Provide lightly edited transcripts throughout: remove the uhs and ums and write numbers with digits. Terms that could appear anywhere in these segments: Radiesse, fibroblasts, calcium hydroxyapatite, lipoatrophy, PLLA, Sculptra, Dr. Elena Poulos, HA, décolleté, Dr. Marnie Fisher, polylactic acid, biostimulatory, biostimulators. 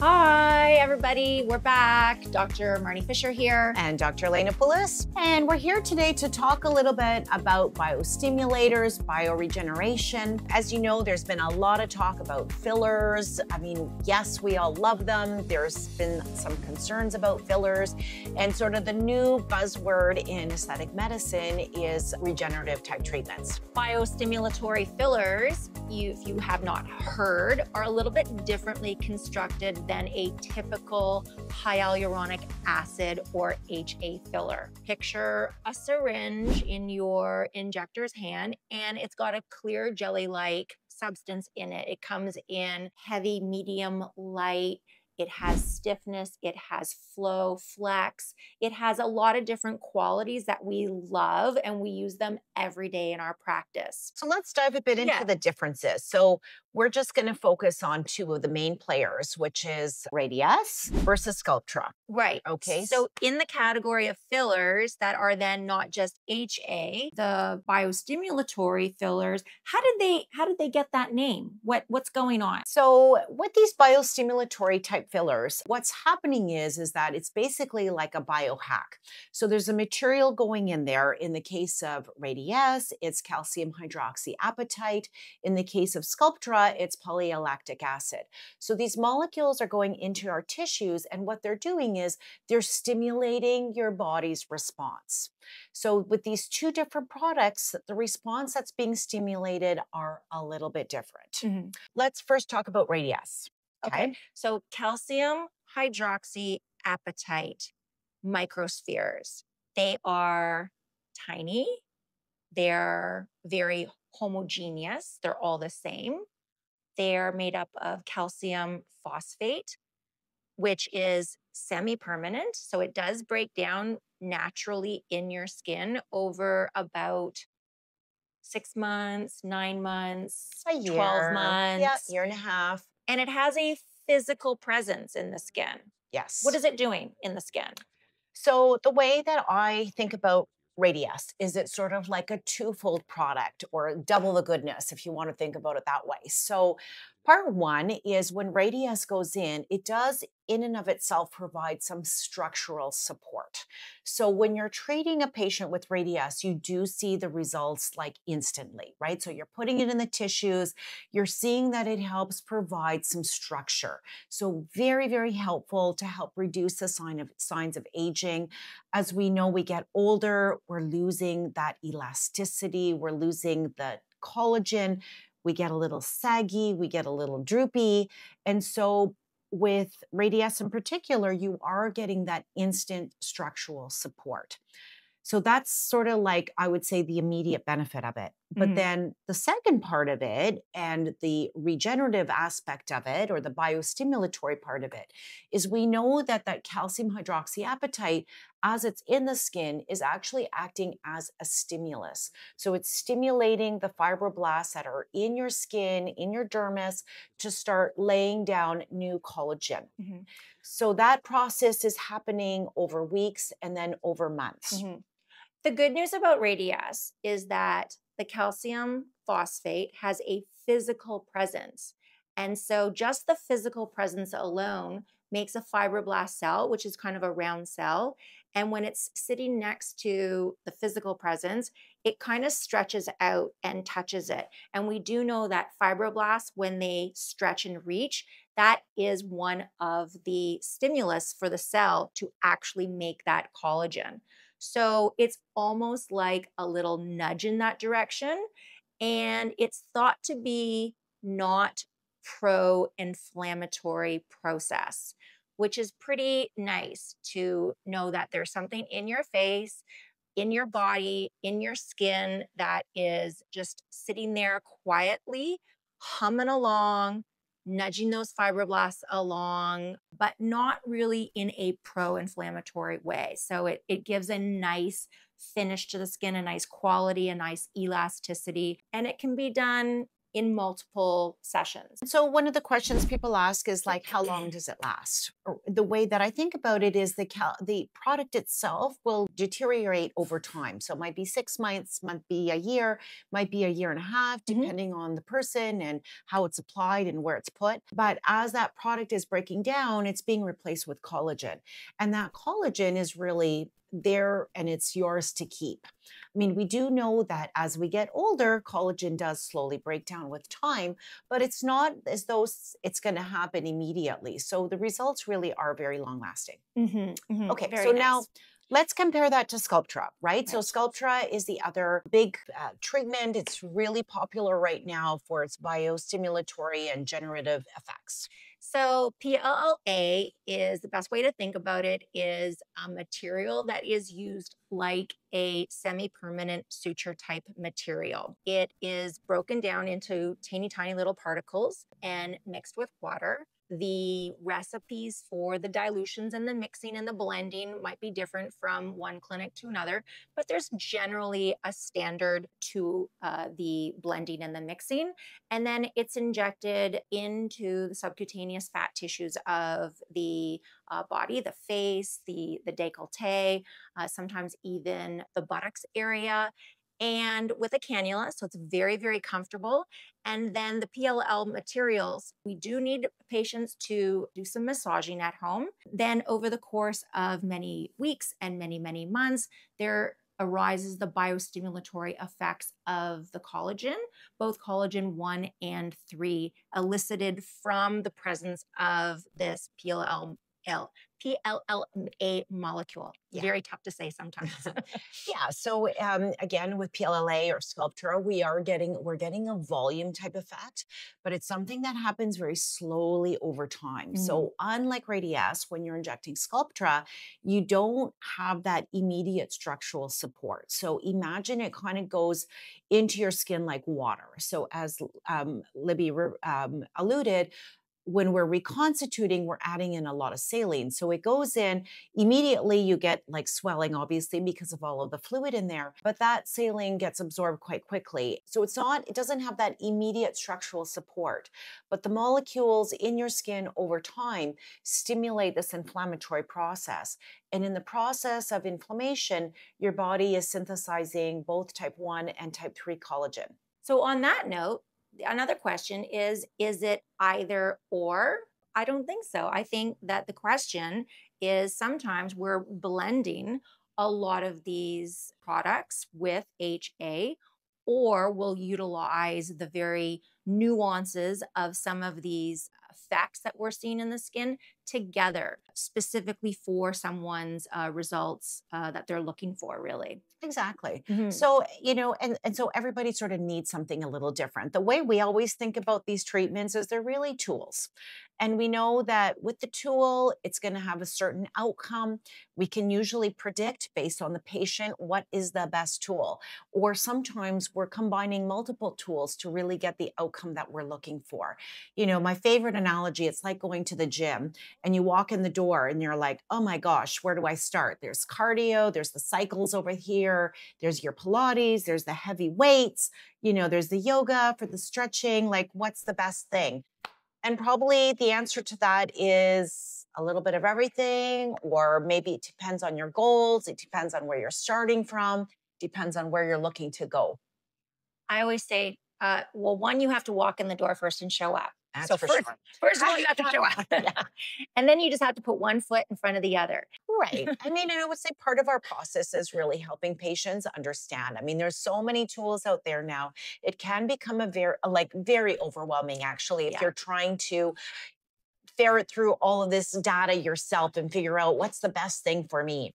Hi everybody, we're back. Dr. Marnie Fisher here. And Dr. Elena Poulos. And we're here today to talk a little bit about biostimulators, bioregeneration. As you know, there's been a lot of talk about fillers. I mean, yes, we all love them. There's been some concerns about fillers. And sort of the new buzzword in aesthetic medicine is regenerative type treatments. Biostimulatory fillers, if you have not heard, are a little bit differently constructed than a typical hyaluronic acid or HA filler. Picture a syringe in your injector's hand and it's got a clear jelly-like substance in it. It comes in heavy, medium, light. It has stiffness, it has flow, flex. It has a lot of different qualities that we love and we use them every day in our practice. So let's dive a bit into the differences. So we're just gonna focus on two of the main players, which is Radiesse versus Sculptra. Right. Okay. So in the category of fillers that are then not just HA, the biostimulatory fillers, how did they get that name? What's going on? So with these biostimulatory type fillers, what's happening is that it's basically like a biohack. So there's a material going in there. In the case of Radiesse, it's calcium hydroxyapatite. In the case of Sculptra, it's polylactic acid. So these molecules are going into our tissues, and what they're doing is they're stimulating your body's response. So with these two different products, the response that's being stimulated are a little bit different. Mm-hmm. Let's first talk about Radiesse. Okay. So calcium hydroxyapatite microspheres. They are tiny. They're very homogeneous. They're all the same. They're made up of calcium phosphate, which is semi-permanent. So it does break down naturally in your skin over about 6 months, 9 months, a year, 12 months. Yep, year and a half. And it has a physical presence in the skin. Yes. What is it doing in the skin? So the way that I think about Radiesse is it's sort of like a twofold product, or double the goodness if you want to think about it that way. So part one is when Radiesse goes in, it does in and of itself provide some structural support. So when you're treating a patient with Radiesse, you do see the results like instantly, right? So you're putting it in the tissues, you're seeing that it helps provide some structure. So very, very helpful to help reduce the signs of aging. As we know, we get older, we're losing that elasticity, we're losing the collagen, we get a little saggy, we get a little droopy. And so with Radiesse in particular, you are getting that instant structural support. So that's sort of like, I would say, the immediate benefit of it. But then the second part of it, and the regenerative aspect of it, or the biostimulatory part of it, is we know that that calcium hydroxyapatite, as it's in the skin, is actually acting as a stimulus. So it's stimulating the fibroblasts that are in your skin, in your dermis, to start laying down new collagen. Mm-hmm. So that process is happening over weeks and then over months. Mm-hmm. The good news about Radiesse is that the calcium phosphate has a physical presence. And so just the physical presence alone makes a fibroblast cell, which is kind of a round cell. And when it's sitting next to the physical presence, it kind of stretches out and touches it. And we do know that fibroblasts, when they stretch and reach, that is one of the stimulus for the cell to actually make that collagen. So it's almost like a little nudge in that direction. And it's thought to be not pro-inflammatory process, which is pretty nice to know that there's something in your face, in your body, in your skin that is just sitting there quietly, humming along, nudging those fibroblasts along, but not really in a pro-inflammatory way. So it gives a nice finish to the skin, a nice quality, a nice elasticity, and it can be done in multiple sessions. So one of the questions people ask is like, how long does it last? Or the way that I think about it is the product itself will deteriorate over time. So it might be 6 months, might be a year, might be a year and a half, depending on the person and how it's applied and where it's put. But as that product is breaking down, it's being replaced with collagen. And that collagen is really there and it's yours to keep. I mean, we do know that as we get older, collagen does slowly break down with time, but it's not as though it's going to happen immediately. So the results really are very long lasting. Okay, very so nice. Now let's compare that to Sculptra, right? So Sculptra is the other big treatment. It's really popular right now for its biostimulatory and generative effects. So PLLA is, the best way to think about it is a material that is used like a semi-permanent suture type material. It is broken down into teeny tiny little particles and mixed with water. The recipes for the dilutions and the mixing and the blending might be different from one clinic to another, but there's generally a standard to the blending and the mixing. And then it's injected into the subcutaneous fat tissues of the body, the face, the décolleté, sometimes even the buttocks area, and with a cannula, so it's very, very comfortable. And then the PLL materials, we do need patients to do some massaging at home. Then over the course of many weeks and many, many months, there arises the biostimulatory effects of the collagen, both collagen 1 and 3 elicited from the presence of this PLLA molecule. Yeah. Very tough to say sometimes. Yeah. So again, with PLLA or Sculptra, we're getting a volume type effect, but it's something that happens very slowly over time. So unlike Radiesse, when you're injecting Sculptra, you don't have that immediate structural support. So imagine it kind of goes into your skin like water. So as Libby alluded, when we're reconstituting, we're adding in a lot of saline. So it goes in, immediately you get like swelling, obviously, because of all of the fluid in there, but that saline gets absorbed quite quickly. So it's not, it doesn't have that immediate structural support, but the molecules in your skin over time stimulate this inflammatory process. And in the process of inflammation, your body is synthesizing both type 1 and type 3 collagen. So on that note, another question is it either or? I don't think so. I think that the question is sometimes we're blending a lot of these products with HA, or we'll utilize the very nuances of some of these effects that we're seeing in the skin together, specifically for someone's results that they're looking for, really. Exactly. So, you know, and so everybody sort of needs something a little different. The way we always think about these treatments is they're really tools. And we know that with the tool, it's going to have a certain outcome. We can usually predict based on the patient, what is the best tool? Or sometimes we're combining multiple tools to really get the outcome that we're looking for. You know, my favorite analogy, it's like going to the gym and you walk in the door and you're like, oh my gosh, where do I start? There's cardio, there's the cycles over here, there's your Pilates, there's the heavy weights, you know, there's the yoga for the stretching, like what's the best thing? And probably the answer to that is a little bit of everything, or maybe it depends on your goals. It depends on where you're starting from, depends on where you're looking to go. I always say, well, one, you have to walk in the door first and show up. That's so first of all, you have to show up. And then you just have to put one foot in front of the other. Right. I mean, and I would say part of our process is really helping patients understand. I mean, there's so many tools out there now. It can become a very overwhelming, actually, if you're trying to ferret through all of this data yourself and figure out what's the best thing for me.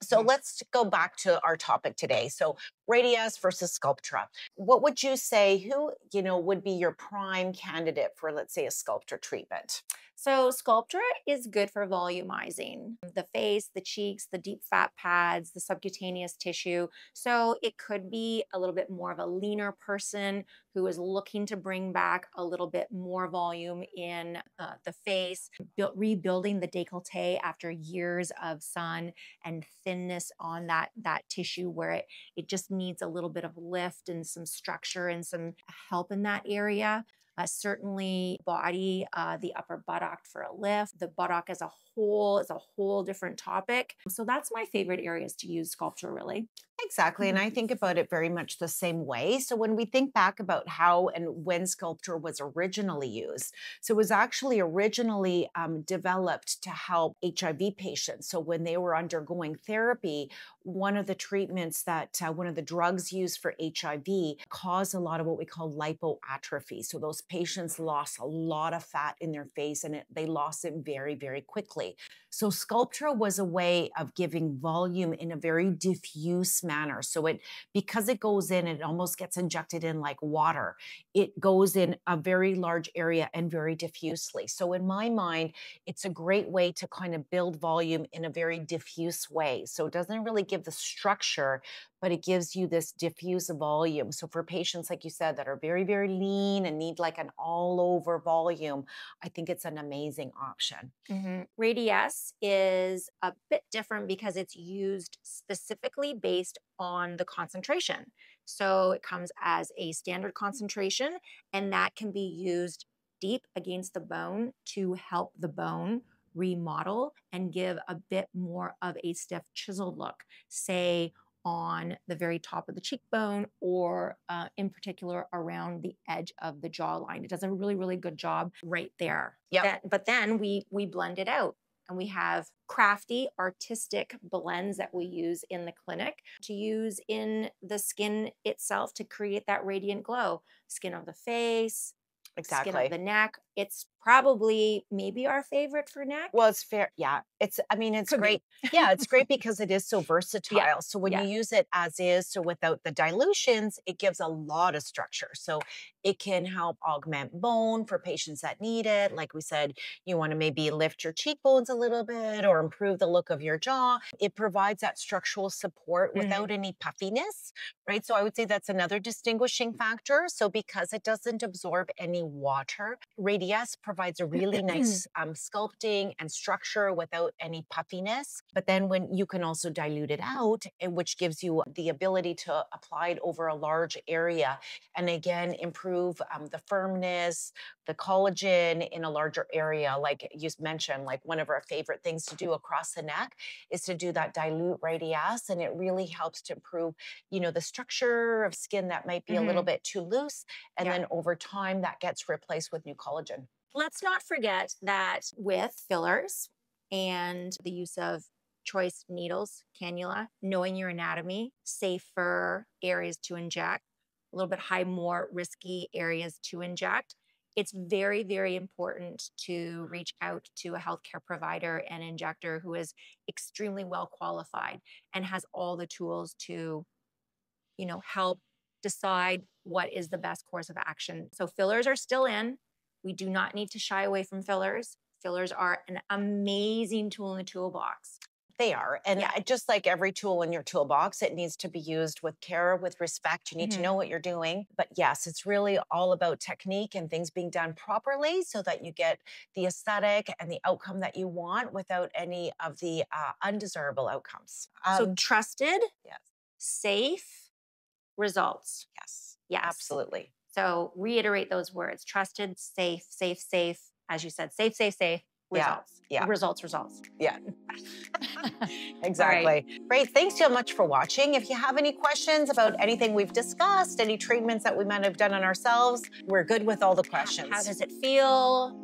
So let's go back to our topic today. So Radiesse versus Sculptra. What would you say, who, you know, would be your prime candidate for, let's say, a Sculptra treatment? So Sculptra is good for volumizing the face, the cheeks, the deep fat pads, the subcutaneous tissue. So it could be a little bit more of a leaner person who is looking to bring back a little bit more volume in the face, rebuilding the décolleté after years of sun and thinness on that tissue where it just needs a little bit of lift and some structure and some help in that area. Certainly body, the upper buttock for a lift. The buttock as a whole is a whole different topic. So that's my favorite areas to use Sculptra, really. Exactly. And I think about it very much the same way. So when we think back about how and when Sculptra was originally used, so it was actually originally developed to help HIV patients. So when they were undergoing therapy, one of the treatments that, one of the drugs used for HIV caused a lot of what we call lipoatrophy. So those patients lost a lot of fat in their face and they lost it very, very quickly. So Sculptra was a way of giving volume in a very diffuse manner. So because it goes in, it almost gets injected in like water. It goes in a very large area and very diffusely. So in my mind, it's a great way to kind of build volume in a very diffuse way. So it doesn't really give the structure, but it gives you this diffuse volume. So for patients, like you said, that are very, very lean and need like an all-over volume, I think it's an amazing option. Mm-hmm. Radiesse is a bit different because it's used specifically based on the concentration. So it comes as a standard concentration, and that can be used deep against the bone to help the bone remodel and give a bit more of a stiff, chiseled look, say, on the very top of the cheekbone or in particular around the edge of the jawline. It does a really, really good job right there. Yeah. But then we blend it out and we have crafty, artistic blends that we use in the clinic to use in the skin itself to create that radiant glow. Skin of the face, exactly. Skin of the neck. It's probably maybe our favorite for neck. Well, it's fair. Yeah. It's great. Yeah. It's great because it is so versatile. Yeah. So when you use it as is, so without the dilutions, it gives a lot of structure. So it can help augment bone for patients that need it. Like we said, you want to maybe lift your cheekbones a little bit or improve the look of your jaw. It provides that structural support without any puffiness, right? So I would say that's another distinguishing factor. So because it doesn't absorb any water, Radiesse provides a really nice sculpting and structure without any puffiness. But then when you can also dilute it out, which gives you the ability to apply it over a large area. And again, improve the firmness, the collagen in a larger area. Like you mentioned, like one of our favorite things to do across the neck is to do that dilute Radiesse. And it really helps to improve, the structure of skin that might be a little bit too loose. And then over time that gets replaced with new collagen. Let's not forget that with fillers and the use of choice needles, cannula, knowing your anatomy, safer areas to inject, a little bit more risky areas to inject, it's very, very important to reach out to a healthcare provider and injector who is extremely well qualified and has all the tools to, help decide what is the best course of action. So fillers are still in. We do not need to shy away from fillers. Fillers are an amazing tool in the toolbox. They are. And just like every tool in your toolbox, it needs to be used with care, with respect. You need to know what you're doing. But yes, it's really all about technique and things being done properly so that you get the aesthetic and the outcome that you want without any of the undesirable outcomes. So trusted, safe results. Yes, absolutely. So reiterate those words, trusted, safe, safe, safe, as you said, safe, safe, safe, results, results, results. Yeah, exactly. Right. Great, thanks so much for watching. If you have any questions about anything we've discussed, any treatments that we might have done on ourselves, we're good with all the questions. How does it feel?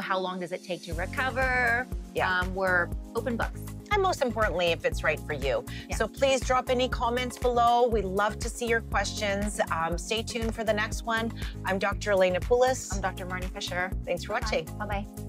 How long does it take to recover? Yeah. We're open books. And most importantly, if it's right for you. Yeah. So please drop any comments below. We love to see your questions. Stay tuned for the next one. I'm Dr. Elena Poulos. I'm Dr. Marnie Fisher. Thanks for watching. Bye-bye.